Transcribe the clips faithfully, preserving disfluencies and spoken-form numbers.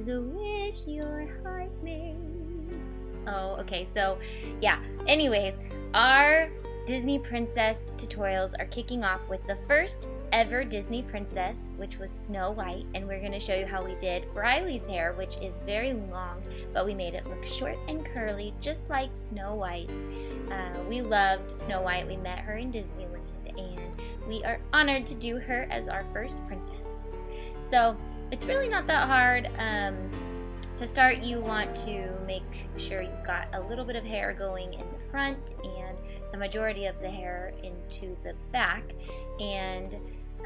is a wish your heart makes. Oh, okay, so yeah. Anyways, our Disney princess tutorials are kicking off with the first ever Disney princess, which was Snow White, and we're going to show you how we did Riley's hair, which is very long, but we made it look short and curly, just like Snow White's. Uh, we loved Snow White. We met her in Disneyland, and we are honored to do her as our first princess. So it's really not that hard. Um, to start, you want to make sure you've got a little bit of hair going in the front and the majority of the hair into the back, and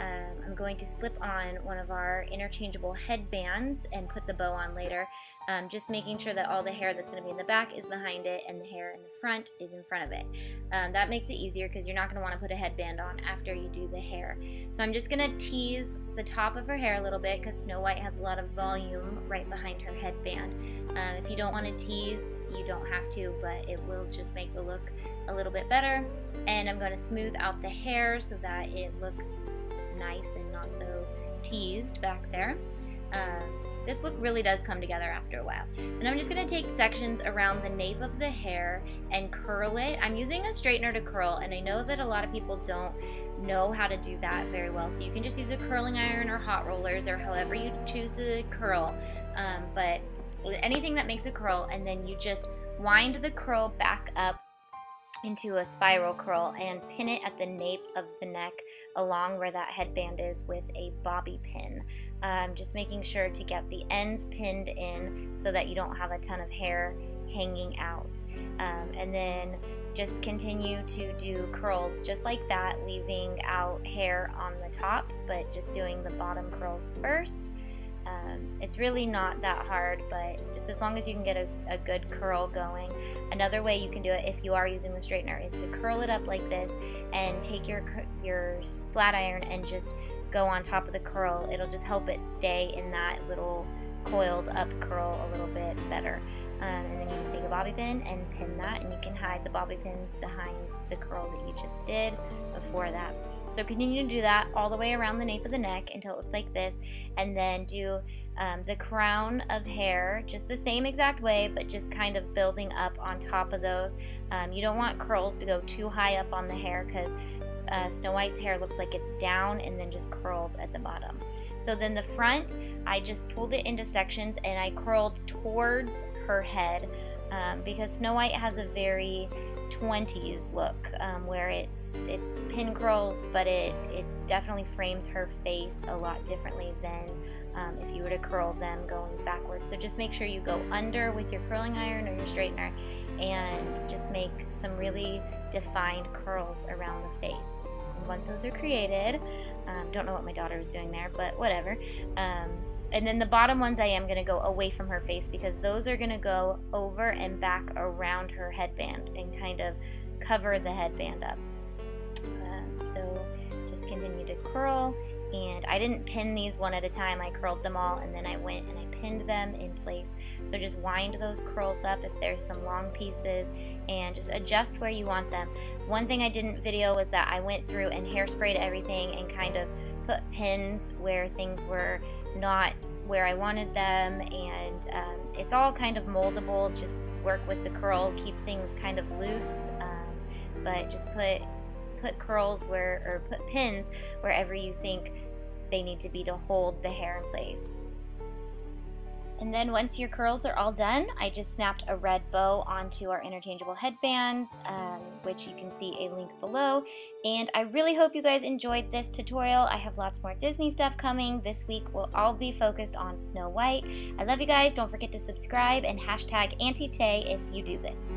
um, I'm going to slip on one of our interchangeable headbands and put the bow on later, um, just making sure that all the hair that's going to be in the back is behind it and the hair in the front is in front of it. Um, that makes it easier because you're not going to want to put a headband on after you do the hair. So I'm just going to tease the top of her hair a little bit because Snow White has a lot of volume right behind her headband. Um, if you don't want to tease, you don't have to, but it will just make the look a little bit better. And I'm going to smooth out the hair so that it looks nice and not so teased back there. Um, this look really does come together after a while. And I'm just going to take sections around the nape of the hair and curl it. I'm using a straightener to curl, and I know that a lot of people don't know how to do that very well, so you can just use a curling iron or hot rollers or however you choose to curl, um, but anything that makes a curl, and then you just wind the curl back up into a spiral curl and pin it at the nape of the neck along where that headband is with a bobby pin. Um, just making sure to get the ends pinned in so that you don't have a ton of hair hanging out. Um, and then just continue to do curls just like that, leaving out hair on the top, but just doing the bottom curls first. Um, it's really not that hard, but just as long as you can get a, a good curl going. Another way you can do it if you are using the straightener is to curl it up like this and take your, your flat iron and just go on top of the curl. It'll just help it stay in that little coiled up curl a little bit better. Um, and then you just take a bobby pin and pin that, and you can hide the bobby pins behind the curl that you just did before that. So continue to do that all the way around the nape of the neck until it looks like this, and then do um, the crown of hair just the same exact way, but just kind of building up on top of those. Um, you don't want curls to go too high up on the hair because uh, Snow White's hair looks like it's down and then just curls at the bottom. So then the front, I just pulled it into sections and I curled towards her head um, because Snow White has a very twenties look, um, where it's it's pin curls, but it, it definitely frames her face a lot differently than um, if you were to curl them going backwards. So just make sure you go under with your curling iron or your straightener and just make some really defined curls around the face. And once those are created, um, don't know what my daughter was doing there, but whatever. Um, And then the bottom ones I am going to go away from her face because those are going to go over and back around her headband and kind of cover the headband up. Um, so just continue to curl. And I didn't pin these one at a time. I curled them all and then I went and I pinned them in place. So just wind those curls up if there's some long pieces and just adjust where you want them. One thing I didn't video was that I went through and hairsprayed everything and kind of put pins where things were not where I wanted them, and um, it's all kind of moldable. Just work with the curl, keep things kind of loose, um, but just put put curls where, or put pins wherever you think they need to be to hold the hair in place. And then once your curls are all done, I just snapped a red bow onto our interchangeable headbands, um, which you can see a link below. And I really hope you guys enjoyed this tutorial. I have lots more Disney stuff coming. This week will all be focused on Snow White. I love you guys. Don't forget to subscribe and hashtag Auntie Tay if you do this.